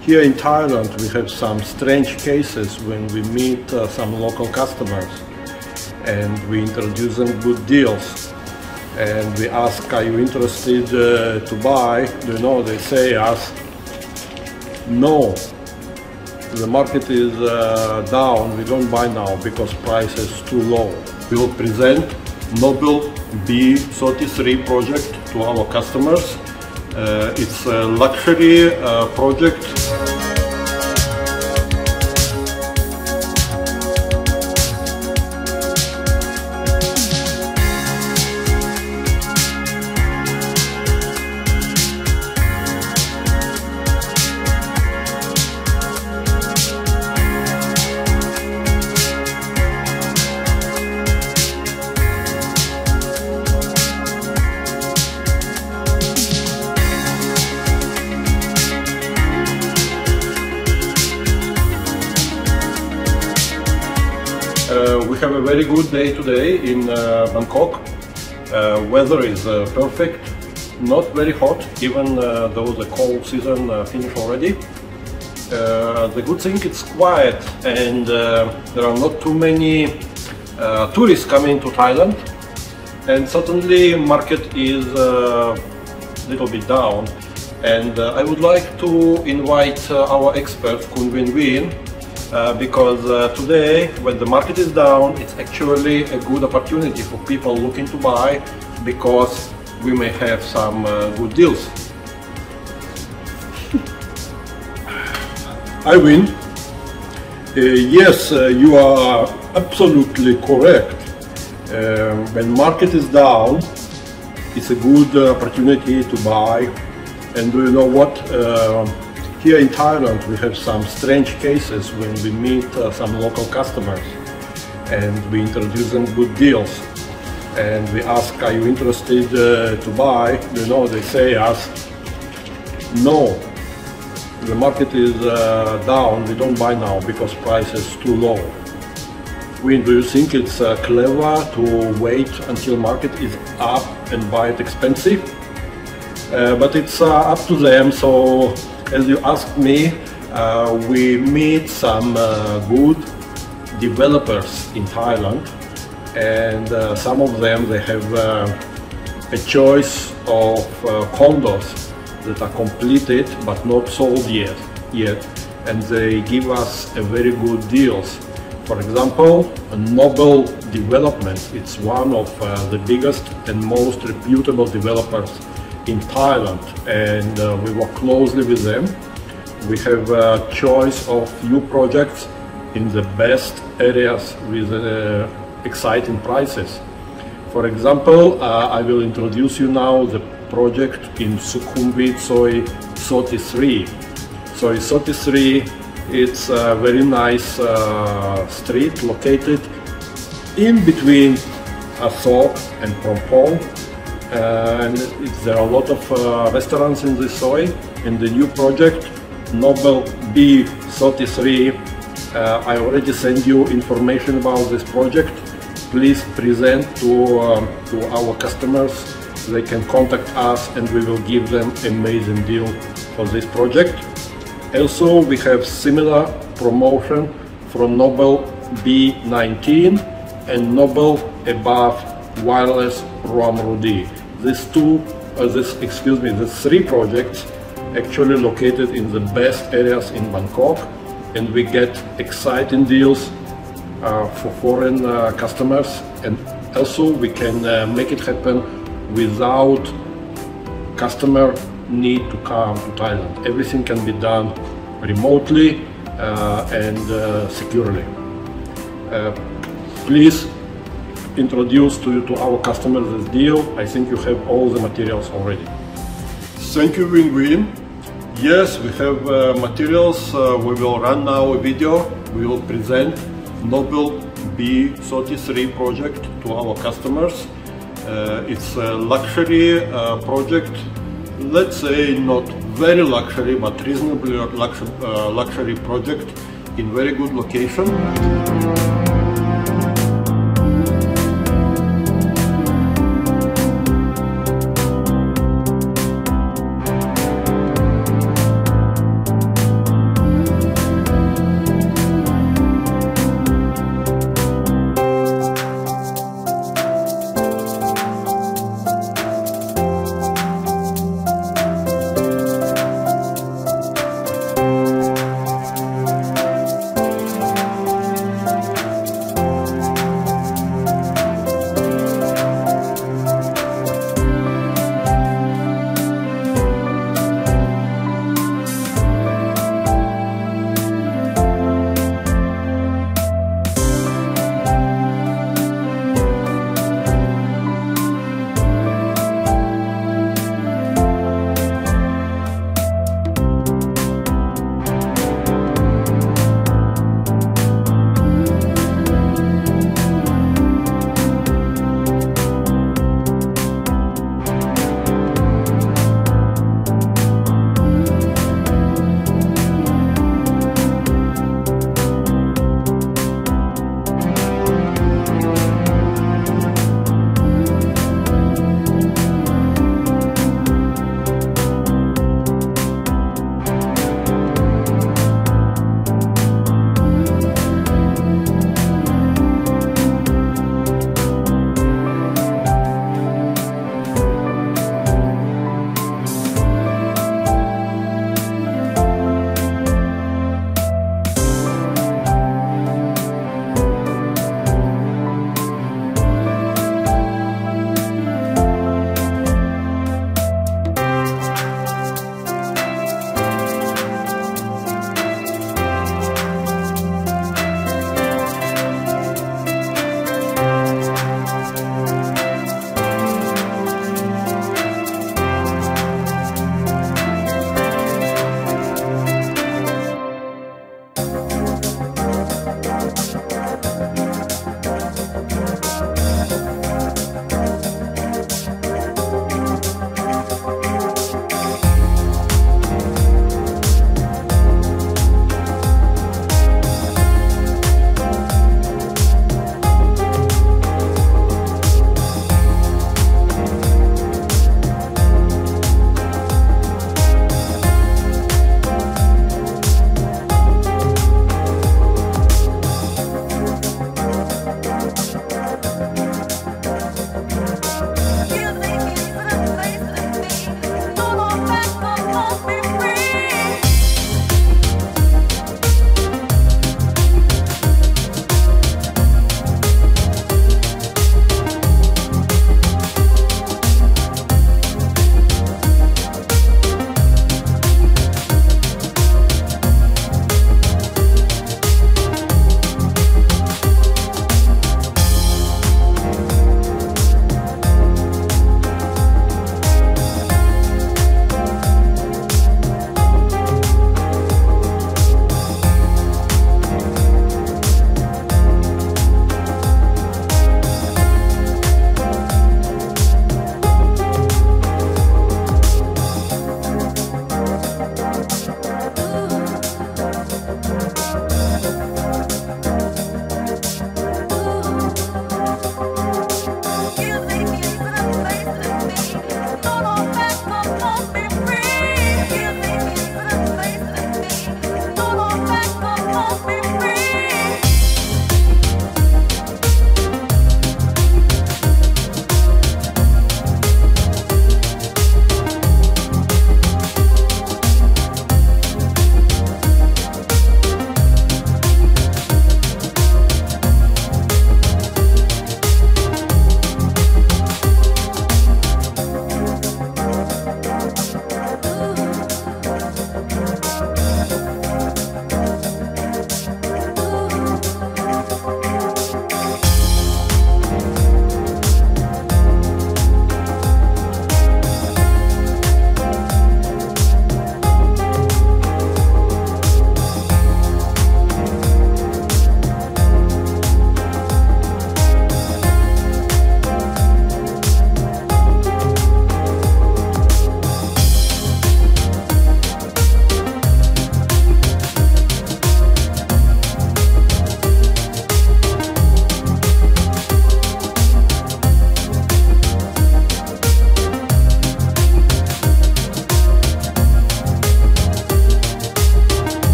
Here in Thailand, we have some strange cases when we meet some local customers and we introduce them good deals. And we ask, are you interested to buy? You know, they say us, no, the market is down, we don't buy now because price is too low. We will present Nobel B33 project to our customers. It's a luxury project. We have a very good day today in Bangkok. Weather is perfect, not very hot, even though the cold season finished already. The good thing, it's quiet and there are not too many tourists coming to Thailand. And certainly market is a little bit down. And I would like to invite our expert Kun Win Win. Because today, when the market is down, it's actually a good opportunity for people looking to buy, because we may have some good deals. I win. Yes, you are absolutely correct. When market is down, it's a good opportunity to buy. And do you know what? Here in Thailand, we have some strange cases when we meet some local customers and we introduce them good deals. And we ask, are you interested to buy? You know, they say us, no, the market is down, we don't buy now because price is too low. Do you think it's clever to wait until market is up and buy it expensive? But it's up to them, so as you asked me, we meet some good developers in Thailand, and some of them, they have a choice of condos that are completed but not sold yet, and they give us a very good deals. For example, Nobel Development, it's one of the biggest and most reputable developers in Thailand, and we work closely with them. We have a choice of new projects in the best areas with exciting prices. For example, I will introduce you now the project in Sukhumvit Soi 33. Soi 33, it's a very nice street located in between Asok and Prompong. And there are a lot of restaurants in this soy. In the new project, Nobel B33, I already sent you information about this project. Please present to our customers. They can contact us and we will give them amazing deal for this project. Also, we have similar promotion from Nobel B19 and Nobel above wireless Ruam Rudi. These three projects actually located in the best areas in Bangkok, and we get exciting deals for foreign customers, and also we can make it happen without customer need to come to Thailand. Everything can be done remotely and securely. Please introduce to our customers this deal. I think you have all the materials already. Thank you, Win Win. Yes, we have materials. We will run now a video. We will present Nobel B33 project to our customers. It's a luxury project. Let's say not very luxury, but reasonably luxury project in very good location.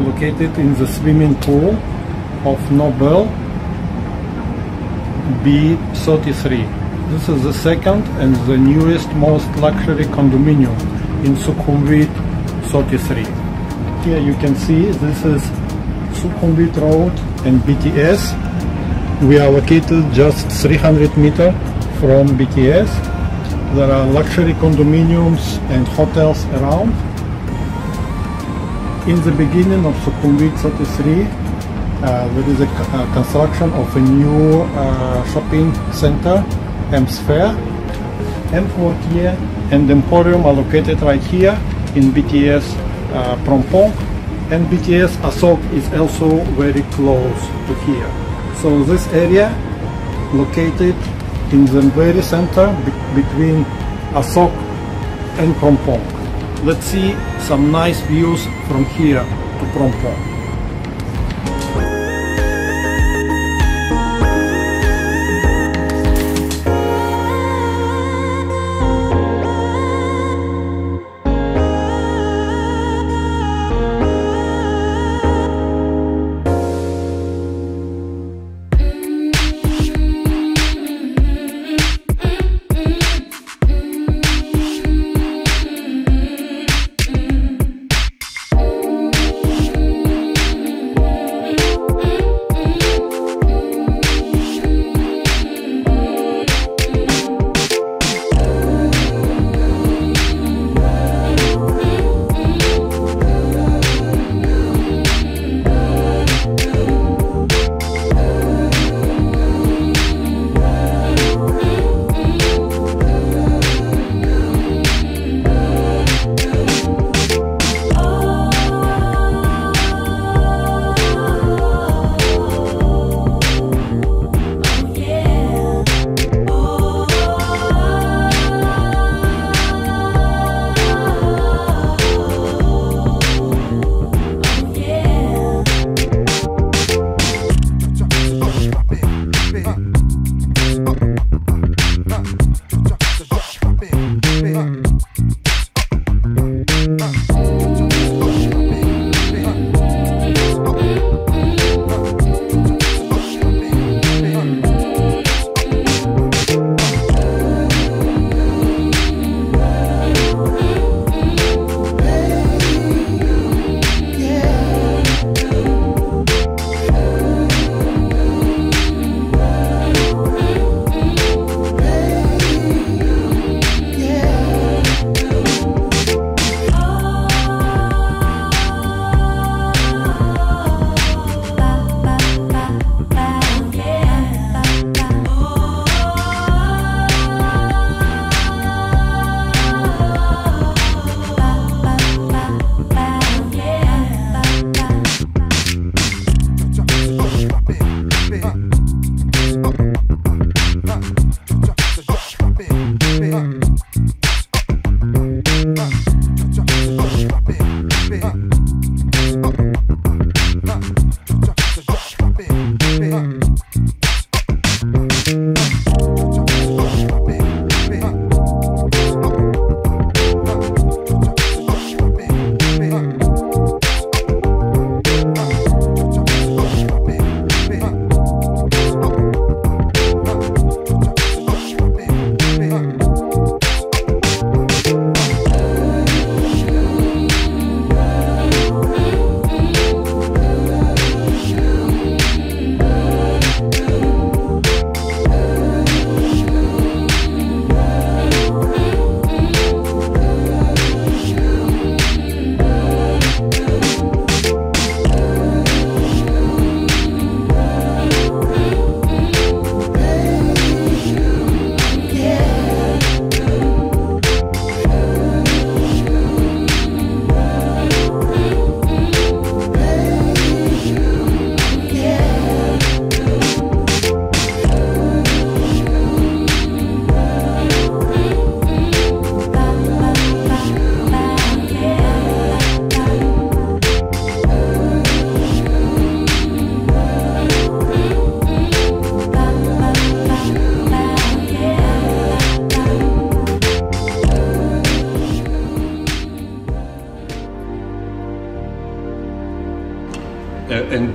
now located in the swimming pool of Nobel B33. This is the second and the newest most luxury condominium in Sukhumvit 33. Here you can see this is Sukhumvit Road and BTS. We are located just 300 meters from BTS. There are luxury condominiums and hotels around. In the beginning of Sukhumvit 33, there is a construction of a new shopping center, EmSphere. M4T and Emporium are located right here in BTS Prompong, and BTS Asok is also very close to here. So this area located in the very center between Asok and Prompong. Let's see some nice views from here to Prompong.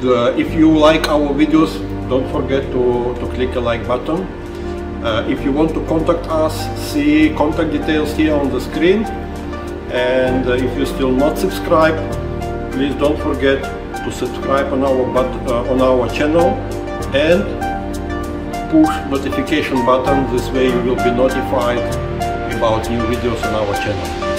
And if you like our videos, don't forget to click a like button. If you want to contact us, see contact details here on the screen. And if you're still not subscribed, please don't forget to subscribe on our channel and push notification button. This way you will be notified about new videos on our channel.